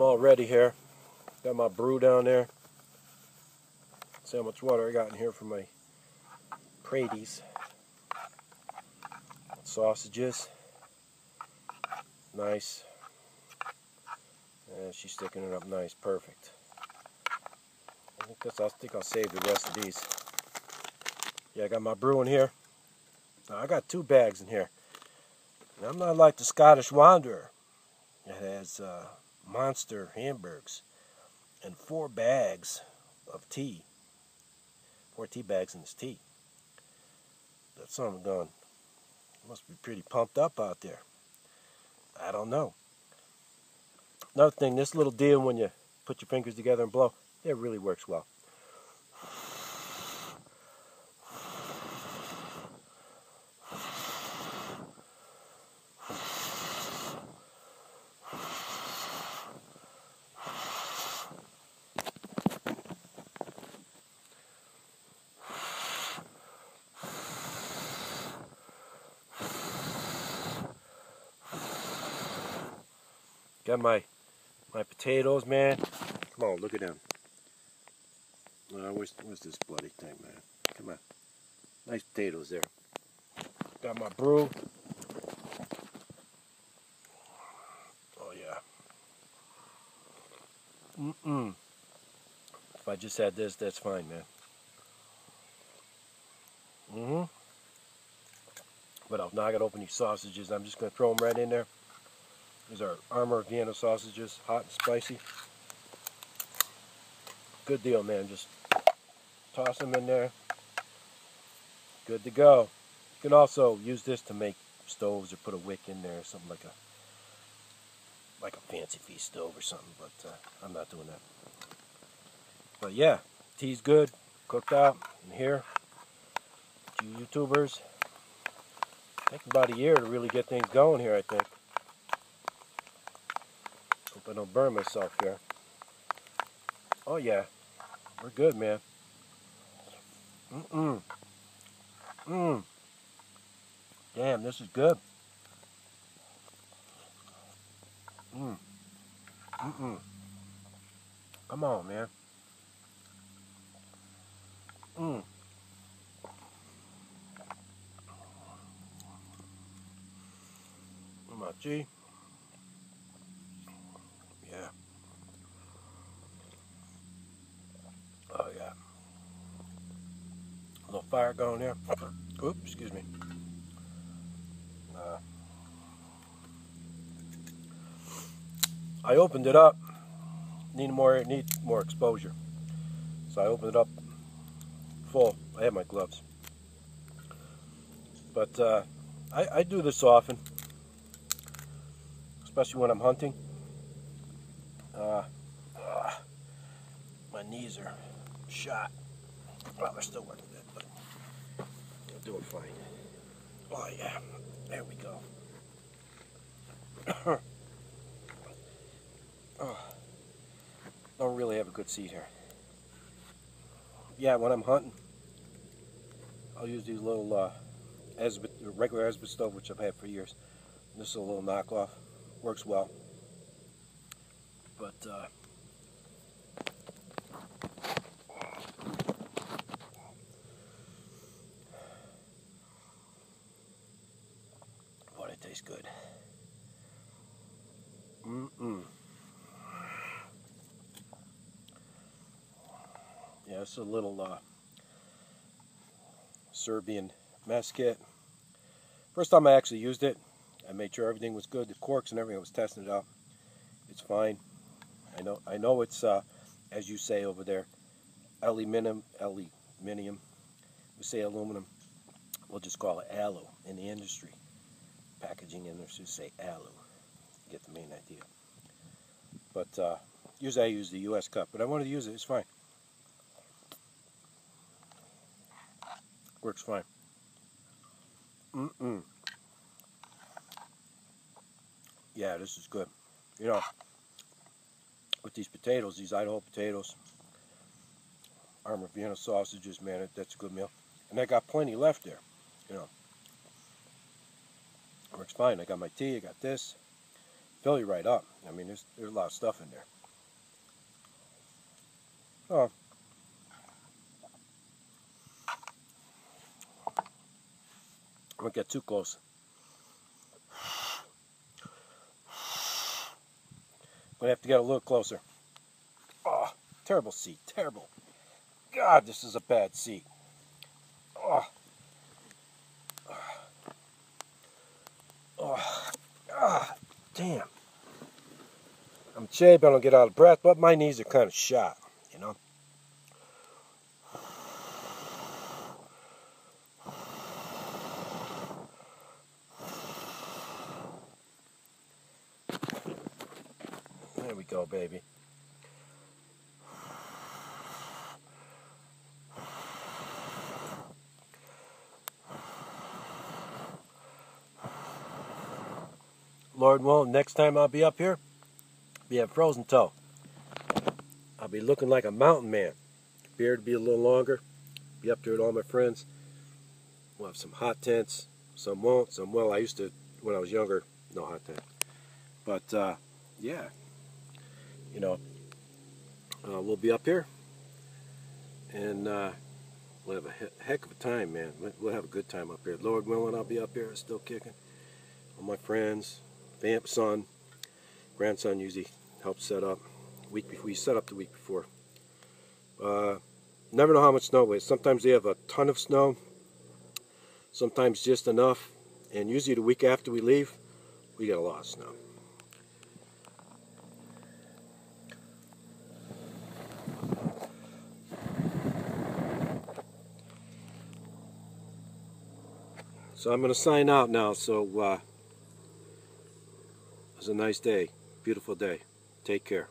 something already here. Got my brew down there. See how much water I got in here for my Praties. Sausages. Nice. And she's sticking it up nice. Perfect. I think I'll save the rest of these. Yeah, I got my brew in here. Now, I got 2 bags in here. And I'm not like the Scottish Wanderer. It has monster hamburgers and 4 bags of tea. 4 tea bags in this tea. That son of a gun must be pretty pumped up out there. I don't know. Another thing, this little deal when you put your fingers together and blow, it really works well. Got my potatoes, man. Come on, look at them. Oh, where's this bloody thing, man? Come on. Nice potatoes there. Got my brew. Oh, yeah. Mm-mm. If I just had this, that's fine, man. Mm-hmm. But I'll knock it open, these sausages. I'm just going to throw them right in there. These are Armour Vienna sausages, hot and spicy. Good deal, man. Just toss them in there. Good to go. You can also use this to make stoves or put a wick in there, something like a fancy feast stove or something. But I'm not doing that. But yeah, tea's good, cooked out in here. You YouTubers, take about a year to really get things going here, I think. I don't burn myself here. Oh yeah, we're good, man. Mm-mm. Mm. Damn, this is good. Mm. Mm-mm. Come on, man. Mm. Come on, G. Fire going there. Oops, excuse me. I opened it up. Need more exposure. So I opened it up full. I have my gloves. But I do this often, especially when I'm hunting. My knees are shot. Well, they're still working. Doing fine. Oh yeah, there we go. Oh, don't really have a good seat here. Yeah, when I'm hunting, I'll use these little Esbit, regular Esbit stove, which I've had for years. This is a little knockoff, works well. But tastes good. Mm-mm. Yeah, it's a little Serbian mess kit. First time I actually used it, I made sure everything was good, the corks and everything. I was testing it out. It's fine. I know it's as you say over there, aluminium. We say aluminum. We'll just call it alu in the industry. Packaging in there should say alu. You get the main idea. But usually I use the US cup, but I wanted to use it. It's fine. Works fine. Mm-mm. Yeah, this is good. You know, with these potatoes, these Idaho potatoes, Armour Vienna sausages, man, that's a good meal. And I got plenty left there, you know. Works fine. I got my tea, I got this. fill you right up. I mean, there's a lot of stuff in there. Oh. I won't get too close. Gonna have to get a little closer. Oh, terrible seat, terrible. God, this is a bad seat. Oh. Oh. Ah, damn. I'm shaved, I don't get out of breath, but my knees are kind of shot, you know. There we go, baby. Lord willing, next time I'll be up here, we have Frozen Toe. I'll be looking like a mountain man. Beard will be a little longer. Be up there with all my friends. We'll have some hot tents. Some won't, some will. I used to, when I was younger, no hot tent. But, yeah. You know, we'll be up here. And we'll have a heck of a time, man. We'll have a good time up here. Lord willing, I'll be up here. It's still kicking. All my friends. Vamp son, grandson usually helps set up. Week before, we set up the week before. Never know how much snow it is. Sometimes they have a ton of snow, sometimes just enough, and usually the week after we leave, we get a lot of snow. So I'm going to sign out now. So. It was a nice day, beautiful day. Take care.